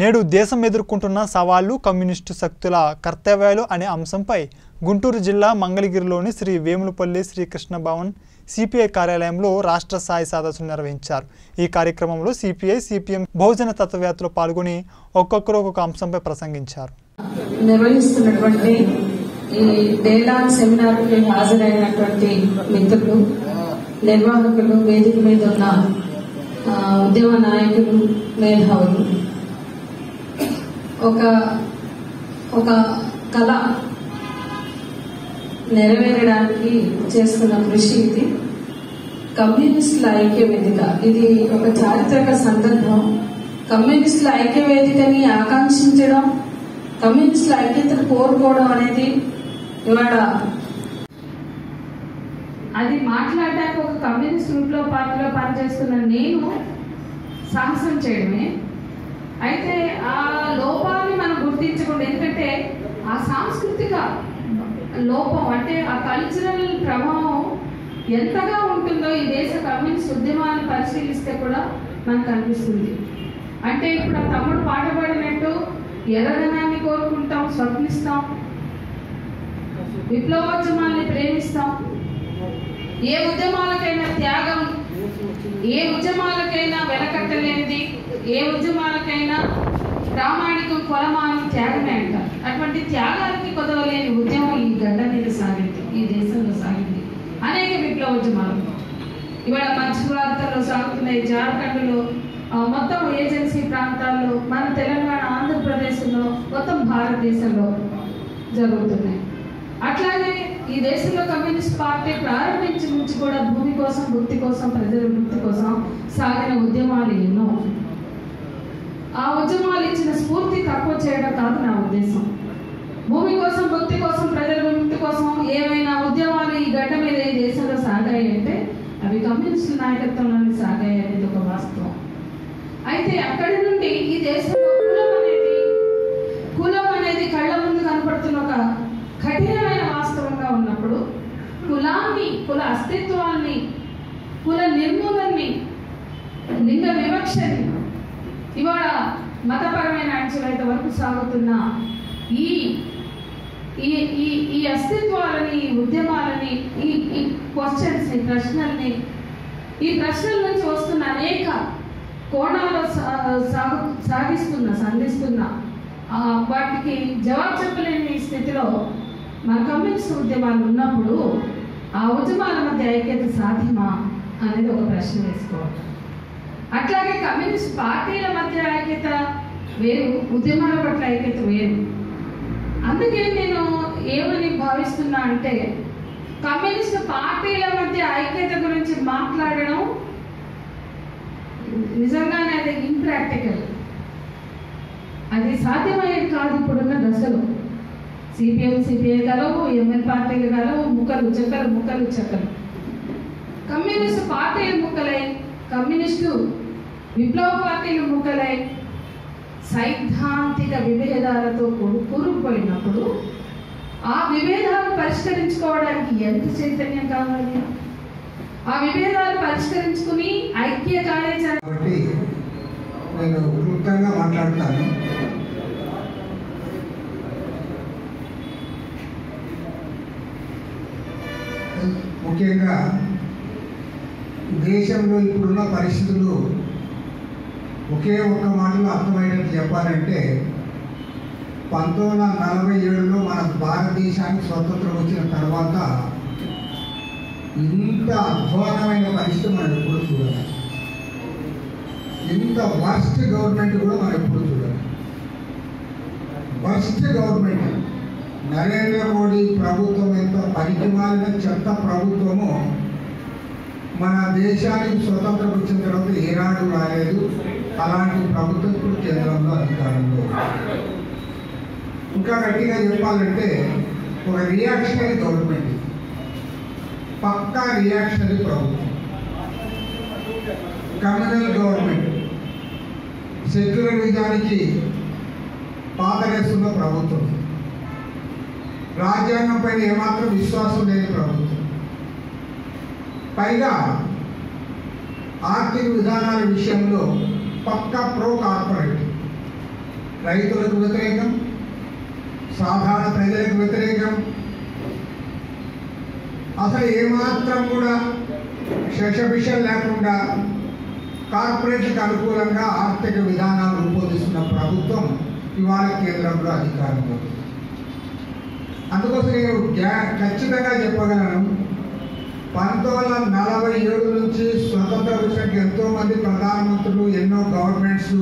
నేడు దేశం ఎదుర్కొంటున్న సవాళ్లు కమ్యూనిస్టు శక్తుల కర్తవ్యాలు అనే అంశంపై గుంటూరు జిల్లా మంగళగిరిలోని శ్రీ వేములపల్లి శ్రీకృష్ణ భవన్ सीपीआई కార్యాలయంలో రాష్ట్ర స్థాయి సదస్సును నిర్వహించారు। ఈ కార్యక్రమంలో सीपीआई सीपीएम బహుజన తత్వవేత్తలు పాల్గొని ఒక్కొక్కరు ఒక్కొక్క అంశంపై ప్రసంగించారు। నిర్వహిస్తున్నటువంటి ఈ డేలా సెమినార్ కు హాజరైనటువంటి మిత్రులు నిర్వాహకులు వేదిక మీద ఉన్న ఉద్యమ నాయకులు మేధావులు కళ నెరవేరడానికి చేస్తున్న కృషి ఇది। కమ్యూనిస్టుల ఐక్యవేదిక ఇది ఒక చారిత్రక సందర్భం। కమ్యూనిస్టుల ఐక్యవేదికని ఆకాంక్షించడం కమ్యూనిస్టుల ఐక్యతను కోరుకోవడం అనేది ఇవాళ అది మాట్లాడడానికి ఒక కమ్యూనిస్ట్ గ్రూప్లో పార్టీలో పనిచేస్తున్న నేను సాహసం చేయడమే। అయితే ఆ లోపాన్ని మనం గుర్తించకుండా ఎందుకంటే ఆ సాంస్కృతిక లోపం అంటే ఆ కల్చరల్ ప్రభావం ఎంతగా ఉంటుందో ఈ దేశ కమ్యూనిస్ట్ ఉద్యమాన్ని పరిశీలిస్తే కూడా మనకు అనిపిస్తుంది। అంటే ఇప్పుడు ఆ తమ్ముడు పాట పాడినట్టు ఎర్రదనాన్ని కోరుకుంటాం, స్వప్నిస్తాం, విప్లవోద్యమాన్ని ప్రేమిస్తాం, ఏ ఉద్యమాలకైనా త్యాగం, ఏ ఉద్యమాలకైనా వెనకట్టలేనిది, ఏ ఉద్యమాలకైనా ప్రామాణికం కొలమానం త్యాగమే అంటారు। అటువంటి త్యాగానికి కొదవలేని ఉద్యమం ఈ గడ్డ మీద సాగింది, ఈ దేశంలో సాగింది। అనేక విప్లవ ఉద్యమాలు ఇవాళ మధ్య భారతంలో సాగుతున్నాయి, జార్ఖండ్లో, మొత్తం ఏజెన్సీ ప్రాంతాల్లో, మన తెలంగాణ ఆంధ్రప్రదేశ్లో, మొత్తం భారతదేశంలో జరుగుతున్నాయి। అట్లాగే ఈ దేశంలో కమ్యూనిస్ట్ పార్టీ ప్రారంభించి నుంచి కూడా భూమి కోసం, వృత్తి కోసం, ప్రజల వృత్తి కోసం సాగిన ఉద్యమాలు ఎన్నో। ఆ ఉద్యమాలు ఇచ్చిన స్ఫూర్తి తక్కువ చేయడం కాదు నా ఉద్దేశం। భూమి కోసం, వృత్తి కోసం, ప్రజల వృత్తి కోసం ఏవైనా ఉద్యమాలు ఈ గడ్డ మీద ఈ దేశంలో సాగాయి అంటే అవి కమ్యూనిస్టు నాయకత్వంలోనే సాగాయి అనేది ఒక వాస్తవం। అయితే అక్కడి నుండి ఈ దేశంలో కులం అనేది కళ్ళ ముందు కనపడుతున్న ఒక కఠినమైన వాస్తవంగా ఉన్నప్పుడు కులాన్ని, కుల అస్తిత్వాన్ని, కుల నిర్మూలనని, లింగ వివక్షని, ఇవాళ మతపరమైన అంచనాల వరకు సాగుతున్న ఈ ఈ ఈ అస్తిత్వాలని, ఈ ఉద్యమాలని, ఈ క్వశ్చన్స్ని, ప్రశ్నల్ని, ఈ ప్రశ్నల నుంచి వస్తున్న అనేక కోణాలు సంధిస్తున్న వాటికి జవాబు చెప్పలేని స్థితిలో మన కమ్యూనిస్ట్ ఉద్యమాలు ఉన్నప్పుడు ఆ ఉద్యమాల మధ్య ఐక్యత సాధ్యమా అనేది ఒక ప్రశ్న వేసుకోవాలి। అట్లాగే కమ్యూనిస్ట్ పార్టీల మధ్య ఐక్యత వేరు, ఉద్యమాల పట్ల ఐక్యత వేరు। అందుకే నేను ఏమని భావిస్తున్నా అంటే కమ్యూనిస్ట్ పార్టీల మధ్య ఐక్యత గురించి మాట్లాడడం నిజంగానే అది ఇంప్రాక్టికల్, అది సాధ్యమయ్యేది కాదు ఇప్పుడున్న దశలో। సిపిఎం సిపిఐ కలవు, ఎంఎల్ పార్టీలు కలవు, ముక్కలు చెక్కలు, ముక్కలు చెక్కలు, కమ్యూనిస్టు పార్టీలు ముక్కలై, కమ్యూనిస్టు విప్లవ పార్టీలు ముక్కలై సైద్ధాంతిక విభేదాలతో కూరుకుపోయినప్పుడు ఆ విభేదాలు పరిష్కరించుకోవడానికి ఎంత చైతన్యం కావాలి? ఆ విభేదాలు పరిష్కరించుకుని ఐక్య కార్యాచరణ నేను క్లుప్తంగా మాట్లాడతాను। ముఖ్యంగా దేశంలో ఇప్పుడున్న పరిస్థితులు ఒకే ఒక్క మాటలో అర్థమయ్యేటట్టు చెప్పాలంటే 1947లో మన భారతదేశానికి స్వతంత్రం వచ్చిన తర్వాత ఇంత అధ్వానమైన పరిస్థితి మనం ఎప్పుడు చూడాలి, ఇంత వర్స్ట్ గవర్నమెంట్ కూడా మనం ఎప్పుడు చూడాలి। వర్స్ట్ గవర్నమెంట్ నరేంద్ర మోడీ ప్రభుత్వం ఎంత పనికి మాలిన చెత్త ప్రభుత్వము మన దేశానికి స్వతంత్రం వచ్చిన తర్వాత ఏనాడు రాలేదు। అలాంటి ప్రభుత్వం ఇప్పుడు కేంద్రంలో అధికారంలో। ఇంకా గట్టిగా చెప్పాలంటే ఒక రియాక్షనరీ గవర్నమెంట్, పక్కా రియాక్షనరీ ప్రభుత్వం, కమ్యూనల్ గవర్నమెంట్, సెక్యులరిజానికి పాతరేస్తున్న ప్రభుత్వం, రాజ్యాంగం పైన ఏమాత్రం విశ్వాసం లేని ప్రభుత్వం, పైగా ఆర్థిక విధానాల విషయంలో పక్కా ప్రో కార్పొరేట్, రైతులకు వ్యతిరేకం, సాధారణ ప్రజలకు వ్యతిరేకం, అసలు ఏ మాత్రం కూడా శేషవిషయం లేకుండా కార్పొరేట్లకు అనుకూలంగా ఆర్థిక విధానాలు రూపొందిస్తున్న ప్రభుత్వం ఇవాళ కేంద్రంలో అధికారంలో. అందుకోసం నేను ఖచ్చితంగా చెప్పగలను, 1947 నుంచి స్వతంత్ర వచ్చినాక ఎంతో మంది ప్రధానమంత్రులు, ఎన్నో గవర్నమెంట్స్,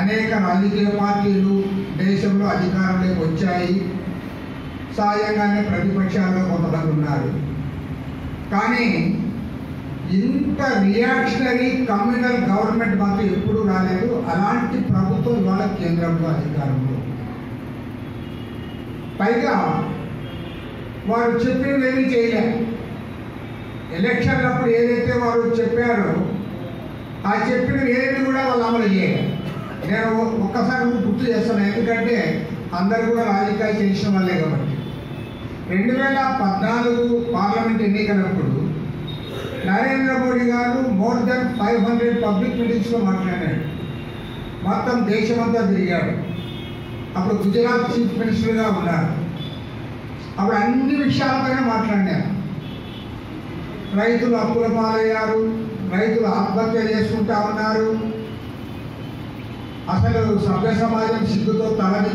అనేక రాజకీయ పార్టీలు దేశంలో అధికారంలోకి వచ్చాయి. సహాయంగానే ప్రతిపక్షాల్లో కొంతమంది ఉన్నారు. కానీ ఇంత రియాక్షనరీ కమ్యూనల్ గవర్నమెంట్ మాత్రం ఎప్పుడూ రాలేదు. అలాంటి ప్రభుత్వం వాళ్ళ కేంద్రంలో అధికారంలో, పైగా వారు చెప్పినవేమీ చేయలేదు. ఎలక్షన్లప్పుడు ఏదైతే వారు చెప్పారో ఆ చెప్పిన ఏది కూడా వాళ్ళు అమలు చేయలేదు. నేను ఒక్కసారి గుర్తు చేస్తాను, ఎందుకంటే అందరు కూడా రాజకీయ చేసిన వాళ్ళే కాబట్టి. 2014 పార్లమెంట్ ఎన్నికలప్పుడు నరేంద్ర మోడీ గారు మోర్ దెన్ 500 పబ్లిక్ మీటింగ్స్లో మాట్లాడాడు. మొత్తం దేశమంతా తిరిగాడు. అప్పుడు గుజరాత్ చీఫ్ మినిస్టర్గా ఉన్నారు. అప్పుడు అన్ని విషయాలపైన మాట్లాడారు. రైతులు అప్పుల పాలయ్యారు, రైతులు ఆత్మహత్యలు చేసుకుంటా ఉన్నారు, అసలు సభ్య సమాజం సిగ్గుతో తలది.